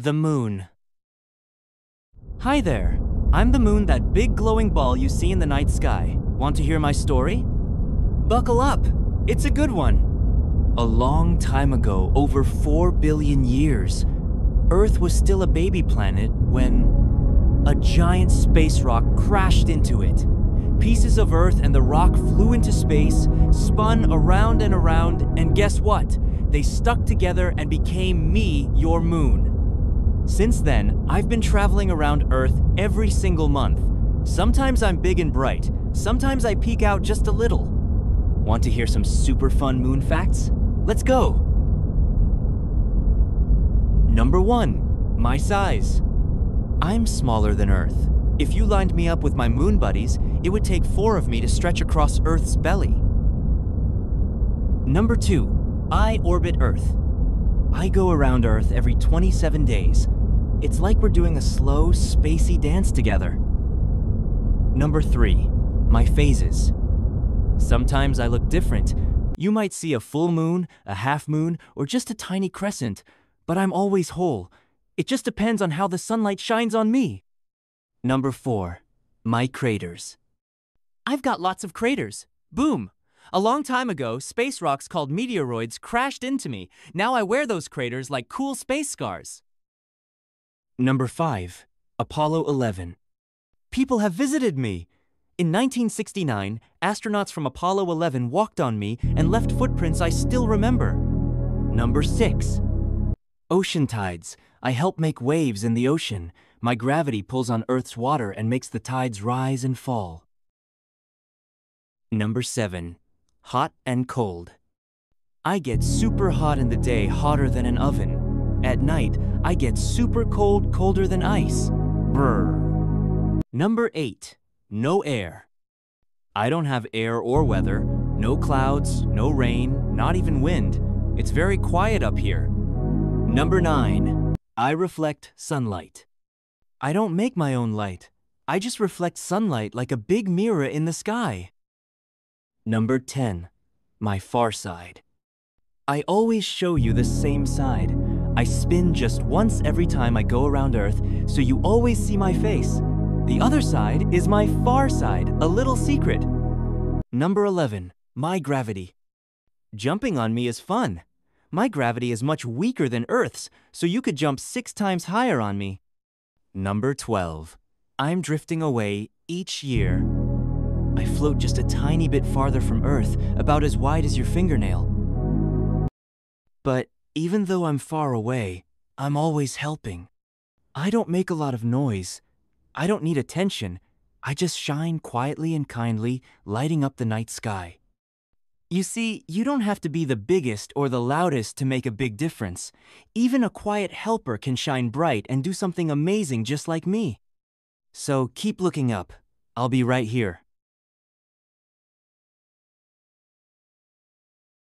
The Moon. Hi there, I'm the Moon, that big glowing ball you see in the night sky. Want to hear my story? Buckle up, it's a good one. A long time ago, over 4 billion years, Earth was still a baby planet when a giant space rock crashed into it. Pieces of Earth and the rock flew into space, spun around and around, and guess what? They stuck together and became me, your moon. Since then, I've been traveling around Earth every single month. Sometimes I'm big and bright, sometimes I peek out just a little. Want to hear some super fun moon facts? Let's go! Number 1. My size. I'm smaller than Earth. If you lined me up with my moon buddies, it would take 4 of me to stretch across Earth's belly. Number 2. I orbit Earth. I go around Earth every 27 days. It's like we're doing a slow, spacey dance together. Number 3, my phases. Sometimes I look different. You might see a full moon, a half moon, or just a tiny crescent, but I'm always whole. It just depends on how the sunlight shines on me. Number 4, my craters. I've got lots of craters. Boom! A long time ago, space rocks called meteoroids crashed into me. Now I wear those craters like cool space scars. Number 5. Apollo 11. People have visited me. In 1969, astronauts from Apollo 11 walked on me and left footprints I still remember. Number 6. Ocean tides. I help make waves in the ocean. My gravity pulls on Earth's water and makes the tides rise and fall. Number 7. Hot and cold. I get super hot in the day, hotter than an oven. At night, I get super cold, colder than ice. Brr. Number 8. No air. I don't have air or weather. No clouds, no rain, not even wind. It's very quiet up here. Number 9. I reflect sunlight. I don't make my own light. I just reflect sunlight like a big mirror in the sky. Number 10. My far side. I always show you the same side. I spin just once every time I go around Earth, so you always see my face. The other side is my far side, a little secret. Number 11. My gravity. Jumping on me is fun. My gravity is much weaker than Earth's, so you could jump 6 times higher on me. Number 12. I'm drifting away each year. I float just a tiny bit farther from Earth, about as wide as your fingernail. But even though I'm far away, I'm always helping. I don't make a lot of noise. I don't need attention. I just shine quietly and kindly, lighting up the night sky. You see, you don't have to be the biggest or the loudest to make a big difference. Even a quiet helper can shine bright and do something amazing just like me. So keep looking up. I'll be right here.